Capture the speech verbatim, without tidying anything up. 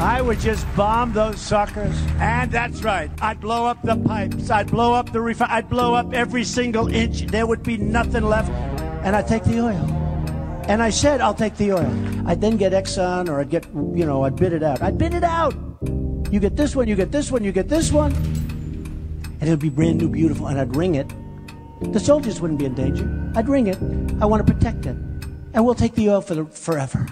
I would just bomb those suckers. And that's right. I'd blow up the pipes. I'd blow up the refi. I'd blow up every single inch. There would be nothing left. And I'd take the oil. And I said, I'll take the oil. I'd then get Exxon, or I'd get, you know, I'd bid it out. I'd bid it out. You get this one, you get this one, you get this one. And it would be brand new, beautiful, and I'd ring it. The soldiers wouldn't be in danger. I'd ring it. I want to protect it. And we'll take the oil for the, forever.